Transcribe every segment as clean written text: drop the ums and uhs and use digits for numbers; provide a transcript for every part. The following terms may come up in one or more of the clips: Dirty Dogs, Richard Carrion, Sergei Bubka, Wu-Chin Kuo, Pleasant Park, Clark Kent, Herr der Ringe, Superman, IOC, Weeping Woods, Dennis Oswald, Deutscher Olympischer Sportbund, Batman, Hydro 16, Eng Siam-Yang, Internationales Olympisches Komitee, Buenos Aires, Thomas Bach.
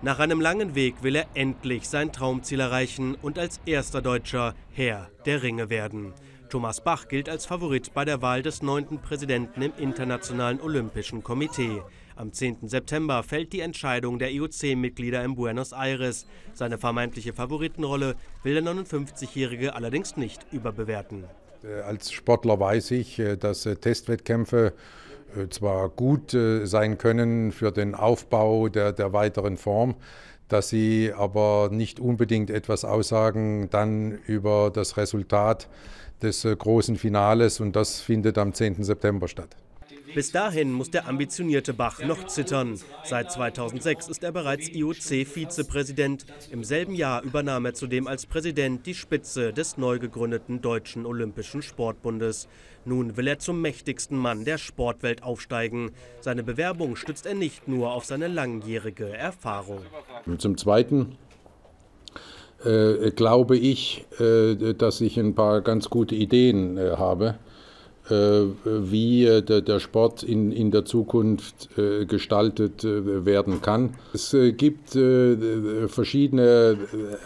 Nach einem langen Weg will er endlich sein Traumziel erreichen und als erster Deutscher Herr der Ringe werden. Thomas Bach gilt als Favorit bei der Wahl des 9. Präsidenten im Internationalen Olympischen Komitee. Am 10. September fällt die Entscheidung der IOC-Mitglieder in Buenos Aires. Seine vermeintliche Favoritenrolle will der 59-Jährige allerdings nicht überbewerten. Als Sportler weiß ich, dass Testwettkämpfe zwar gut sein können für den Aufbau der weiteren Form, dass sie aber nicht unbedingt etwas aussagen dann über das Resultat des großen Finales, und das findet am 10. September statt. Bis dahin muss der ambitionierte Bach noch zittern. Seit 2006 ist er bereits IOC-Vizepräsident. Im selben Jahr übernahm er zudem als Präsident die Spitze des neu gegründeten Deutschen Olympischen Sportbundes. Nun will er zum mächtigsten Mann der Sportwelt aufsteigen. Seine Bewerbung stützt er nicht nur auf seine langjährige Erfahrung. Zum Zweiten glaube ich, dass ich ein paar ganz gute Ideen habe, wie der Sport in der Zukunft gestaltet werden kann. Es gibt verschiedene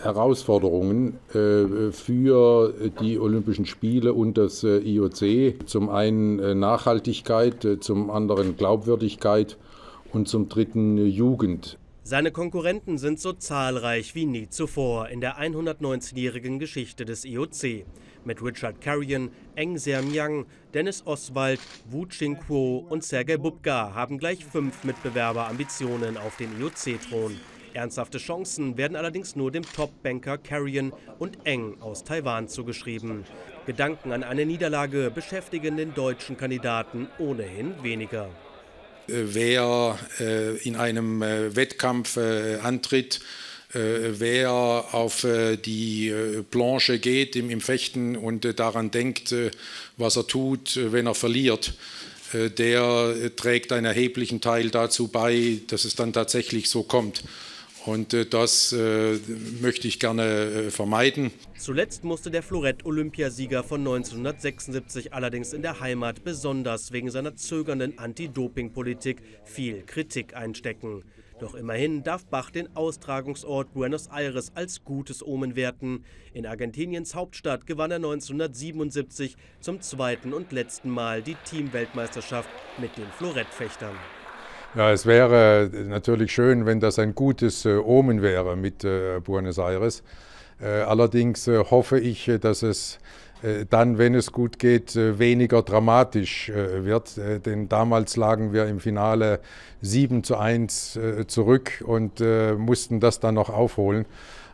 Herausforderungen für die Olympischen Spiele und das IOC. Zum einen Nachhaltigkeit, zum anderen Glaubwürdigkeit und zum dritten Jugend. Seine Konkurrenten sind so zahlreich wie nie zuvor in der 119-jährigen Geschichte des IOC. Mit Richard Carrion, Eng Siam-Yang, Dennis Oswald, Wu-Chin Kuo und Sergei Bubka haben gleich 5 Mitbewerber Ambitionen auf den IOC-Thron. Ernsthafte Chancen werden allerdings nur dem Top-Banker Carrion und Eng aus Taiwan zugeschrieben. Gedanken an eine Niederlage beschäftigen den deutschen Kandidaten ohnehin weniger. Wer in einem Wettkampf antritt, wer auf die Planche geht im Fechten und daran denkt, was er tut, wenn er verliert, der trägt einen erheblichen Teil dazu bei, dass es dann tatsächlich so kommt. Und das möchte ich gerne vermeiden. Zuletzt musste der Florett-Olympiasieger von 1976 allerdings in der Heimat besonders wegen seiner zögernden Anti-Doping-Politik viel Kritik einstecken. Doch immerhin darf Bach den Austragungsort Buenos Aires als gutes Omen werten. In Argentiniens Hauptstadt gewann er 1977 zum zweiten und letzten Mal die Teamweltmeisterschaft mit den Florettfechtern. Ja, es wäre natürlich schön, wenn das ein gutes Omen wäre mit Buenos Aires. Allerdings hoffe ich, dass es dann, wenn es gut geht, weniger dramatisch wird. Denn damals lagen wir im Finale 7:1 zurück und mussten das dann noch aufholen.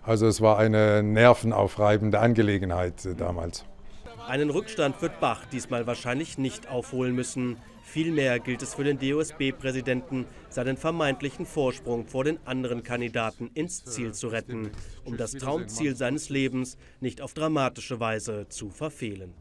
Also es war eine nervenaufreibende Angelegenheit damals. Einen Rückstand wird Bach diesmal wahrscheinlich nicht aufholen müssen. Vielmehr gilt es für den DOSB-Präsidenten, seinen vermeintlichen Vorsprung vor den anderen Kandidaten ins Ziel zu retten, um das Traumziel seines Lebens nicht auf dramatische Weise zu verfehlen.